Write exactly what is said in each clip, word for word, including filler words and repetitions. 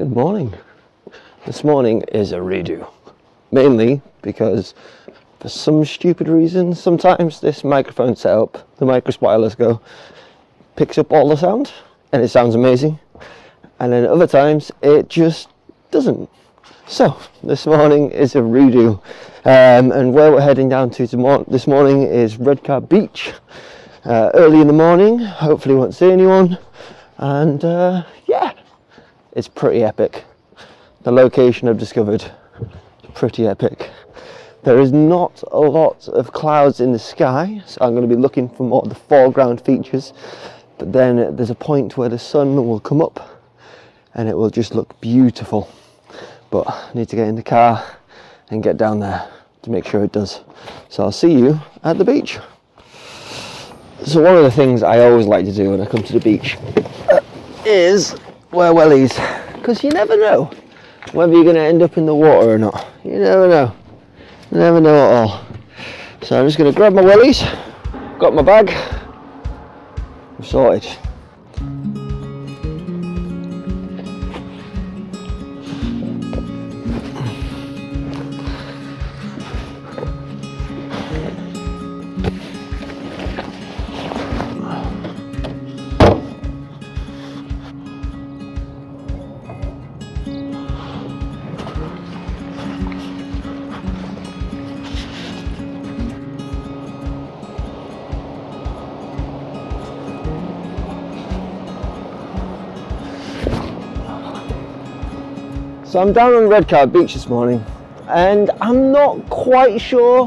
Good morning. This morning is a redo, mainly because for some stupid reason sometimes this microphone setup, the microspire, let's go, picks up all the sound and it sounds amazing, and then other times it just doesn't. So this morning is a redo, um, and where we're heading down to tomorrow this morning is Redcar Beach, uh, early in the morning. Hopefully won't see anyone, and uh, yeah, it's pretty epic. The location I've discovered, pretty epic. There is not a lot of clouds in the sky, so I'm going to be looking for more of the foreground features, but then there's a point where the sun will come up and it will just look beautiful. But I need to get in the car and get down there to make sure it does. So I'll see you at the beach. So one of the things I always like to do when I come to the beach uh, is wear wellies, because you never know whether you're going to end up in the water or not. You never know. You never know at all. So I'm just going to grab my wellies, got my bag, I'm sorted. So I'm down on Redcar Beach this morning, and I'm not quite sure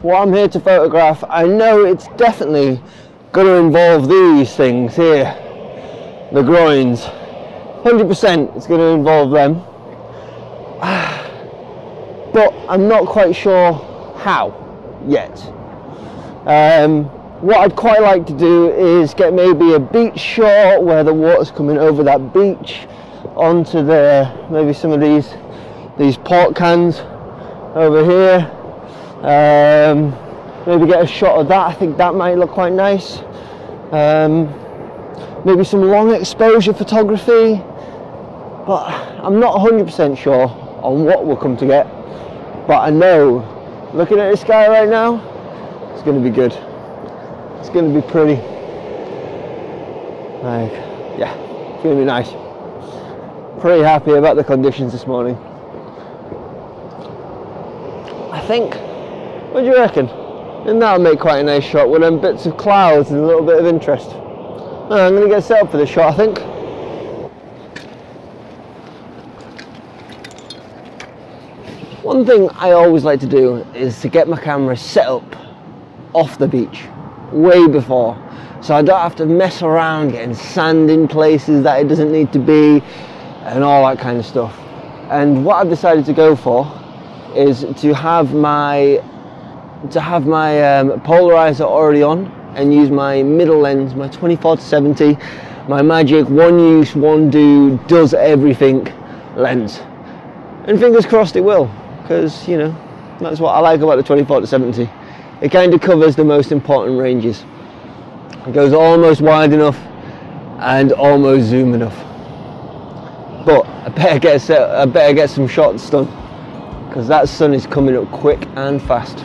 what I'm here to photograph. I know it's definitely going to involve these things here, the groins. one hundred percent it's going to involve them, but I'm not quite sure how yet. Um, what I'd quite like to do is get maybe a beach shot where the water's coming over that beach, onto the maybe some of these these port cans over here, um, maybe get a shot of that. I think that might look quite nice. Um, maybe some long exposure photography, but I'm not one hundred percent sure on what we'll come to get, but I know looking at the sky right now, it's going to be good. It's going to be pretty, like, yeah, it's going to be nice. Pretty happy about the conditions this morning. I think, what do you reckon? And that'll make quite a nice shot with them bits of clouds and a little bit of interest. I'm going to get set up for this shot, I think. One thing I always like to do is to get my camera set up off the beach way before, so I don't have to mess around getting sand in places that it doesn't need to be and all that kind of stuff. And what I've decided to go for is to have my to have my um, polarizer already on and use my middle lens, my twenty-four to seventy, my magic one use one do does everything lens. And fingers crossed it will, because you know that's what I like about the twenty-four to seventy. It kind of covers the most important ranges. It goes almost wide enough and almost zoom enough. But I better get set, I better get some shots done, because that sun is coming up quick and fast.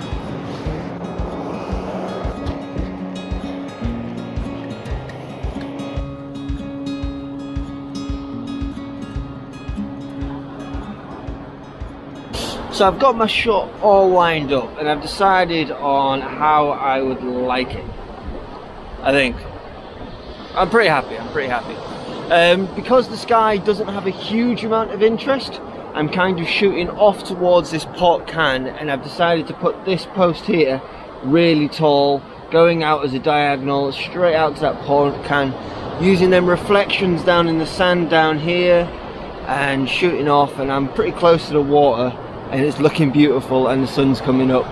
So I've got my shot all lined up and I've decided on how I would like it. I think I'm pretty happy. I'm pretty happy. Um, because the sky doesn't have a huge amount of interest, I'm kind of shooting off towards this port can, and I've decided to put this post here really tall, going out as a diagonal straight out to that port can, using them reflections down in the sand down here and shooting off, and I'm pretty close to the water and it's looking beautiful and the sun's coming up.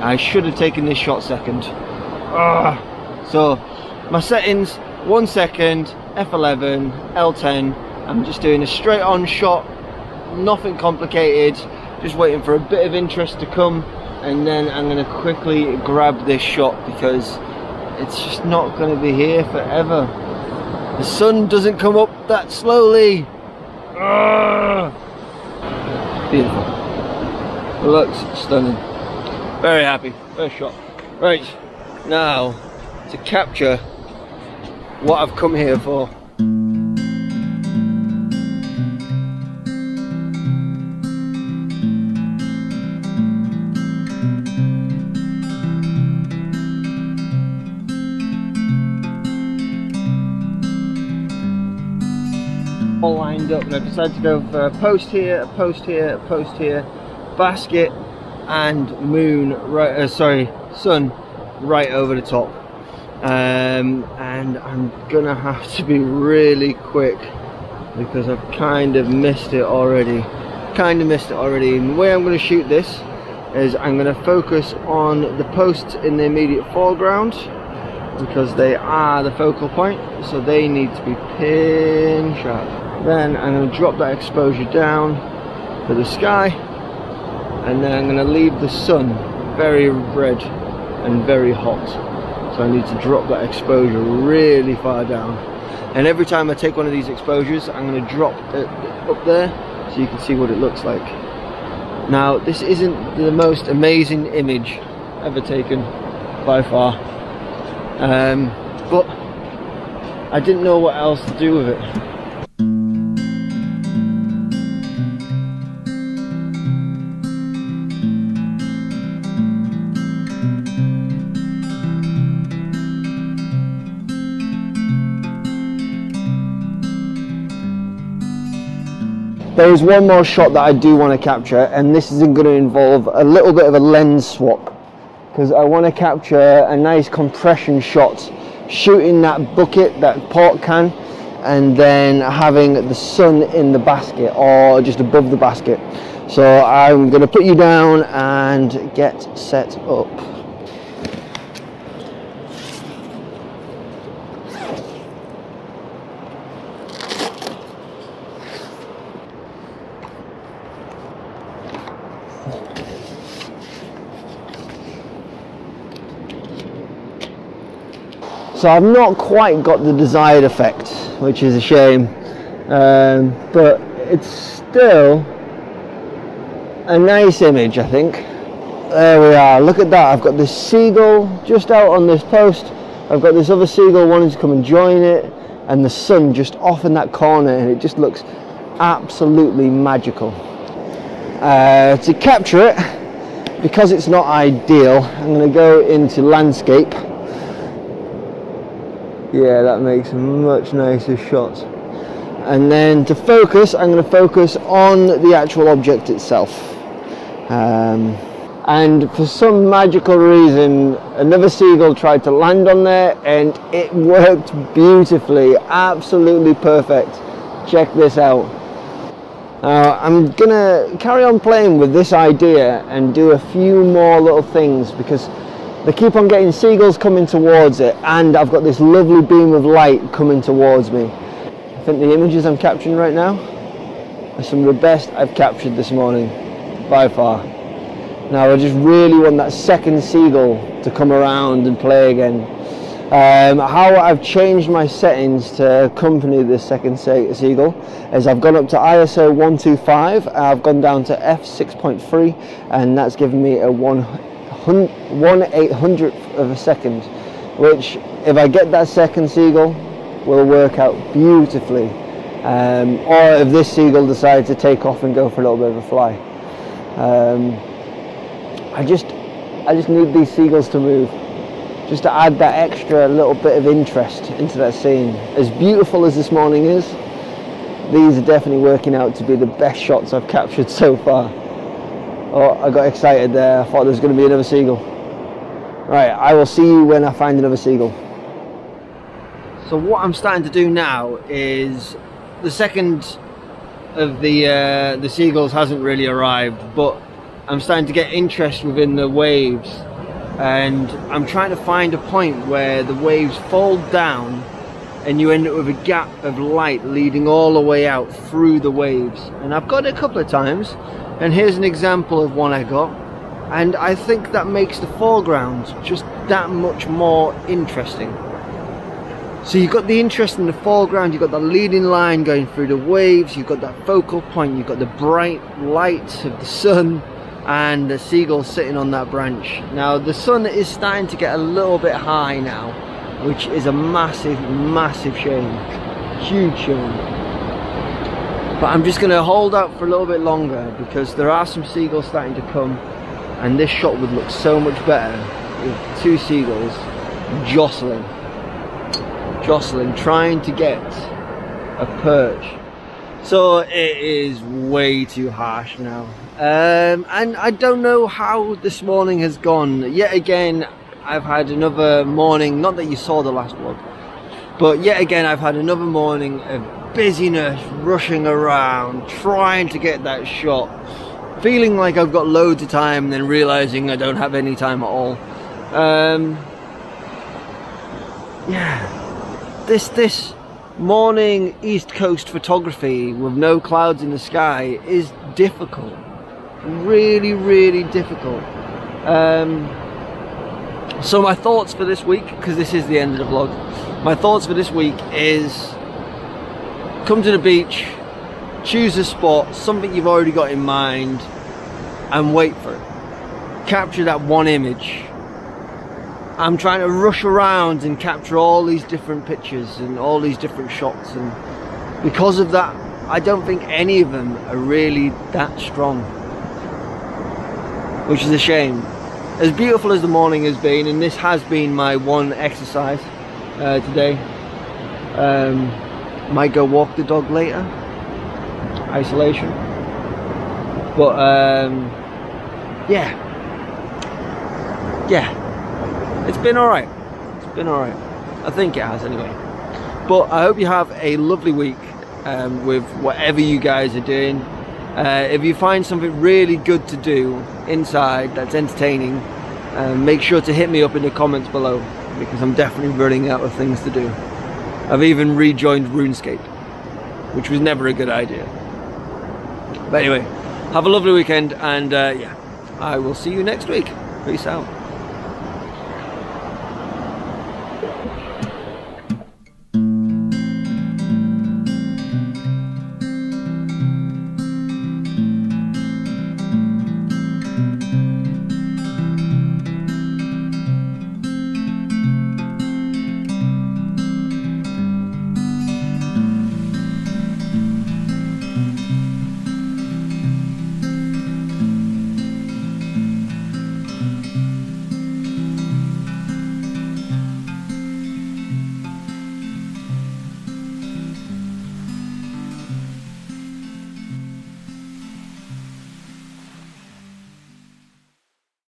I should have taken this shot second. Ugh. So my settings, one second, F eleven, L ten. I'm just doing a straight on shot, nothing complicated, just waiting for a bit of interest to come, and then I'm going to quickly grab this shot because it's just not going to be here forever. The sun doesn't come up that slowly. Ugh. Ugh. Beautiful. It looks stunning. Very happy. First shot. Right, now to capture what I've come here for. All lined up, and I've decided to go for a post here, a post here, a post here, basket and moon, right, uh, sorry, sun right over the top. Um, and I'm gonna have to be really quick because I've kind of missed it already. Kind of missed it already. And the way I'm gonna shoot this is I'm gonna focus on the posts in the immediate foreground, because they are the focal point, so they need to be pin sharp. Then I'm going to drop that exposure down for the sky, and then I'm going to leave the sun very red and very hot, so I need to drop that exposure really far down. And every time I take one of these exposures, I'm going to drop it up there so you can see what it looks like. Now, this isn't the most amazing image ever taken by far. Um, but I didn't know what else to do with it. There is one more shot that I do want to capture, and this is going to involve a little bit of a lens swap, because I want to capture a nice compression shot, shooting that bucket, that port can, and then having the sun in the basket or just above the basket. So I'm going to put you down and get set up. So I've not quite got the desired effect, which is a shame, um, but it's still a nice image, I think. There we are, look at that. I've got this seagull just out on this post, I've got this other seagull wanting to come and join it, and the sun just off in that corner, and it just looks absolutely magical. Uh, to capture it, because it's not ideal, I'm going to go into landscape. Yeah, that makes a much nicer shot. And then to focus, I'm going to focus on the actual object itself. Um, and for some magical reason, another seagull tried to land on there, and it worked beautifully, absolutely perfect. Check this out. Uh, I'm going to carry on playing with this idea and do a few more little things, because they keep on getting seagulls coming towards it, and I've got this lovely beam of light coming towards me. I think the images I'm capturing right now are some of the best I've captured this morning, by far. Now I just really want that second seagull to come around and play again. Um, how I've changed my settings to accompany this second seagull is I've gone up to I S O one twenty-five, I've gone down to F six point three, and that's given me a one eight hundredth of a second, which if I get that second seagull will work out beautifully, um, or if this seagull decides to take off and go for a little bit of a fly. um, I just I just need these seagulls to move, just to add that extra little bit of interest into that scene. As beautiful as this morning is, these are definitely working out to be the best shots I've captured so far. Oh, I got excited there. I thought there was going to be another seagull. Right, I will see you when I find another seagull. So what I'm starting to do now is, the second of the uh, the seagulls hasn't really arrived, but I'm starting to get interest within the waves, and I'm trying to find a point where the waves fold down and you end up with a gap of light leading all the way out through the waves. And I've got it a couple of times, and here's an example of one I got, and I think that makes the foreground just that much more interesting. So you've got the interest in the foreground, you've got the leading line going through the waves, you've got that focal point, you've got the bright light of the sun and the seagull sitting on that branch. Now the sun is starting to get a little bit high now, which is a massive, massive shame. Huge shame. But I'm just going to hold out for a little bit longer because there are some seagulls starting to come, and this shot would look so much better with two seagulls jostling. Jostling, trying to get a perch. So it is way too harsh now, um, and I don't know how this morning has gone. Yet again I've had another morning, not that you saw the last vlog, but yet again I've had another morning of busyness, rushing around, trying to get that shot, feeling like I've got loads of time and then realising I don't have any time at all. Um, yeah. This, this morning East Coast photography with no clouds in the sky is difficult. Really, really difficult. Um, so my thoughts for this week, because this is the end of the vlog, my thoughts for this week is come to the beach, choose a spot, something you've already got in mind, and wait for it. Capture that one image. I'm trying to rush around and capture all these different pictures and all these different shots, and because of that I don't think any of them are really that strong, which is a shame. As beautiful as the morning has been, and this has been my one exercise uh, today, um, might go walk the dog later, isolation, but um, yeah, yeah. It's been alright, it's been alright, I think it has anyway. But I hope you have a lovely week um, with whatever you guys are doing. Uh, if you find something really good to do inside that's entertaining, uh, make sure to hit me up in the comments below, because I'm definitely running out of things to do. I've even rejoined RuneScape, which was never a good idea. But anyway, have a lovely weekend, and uh, yeah, I will see you next week. Peace out.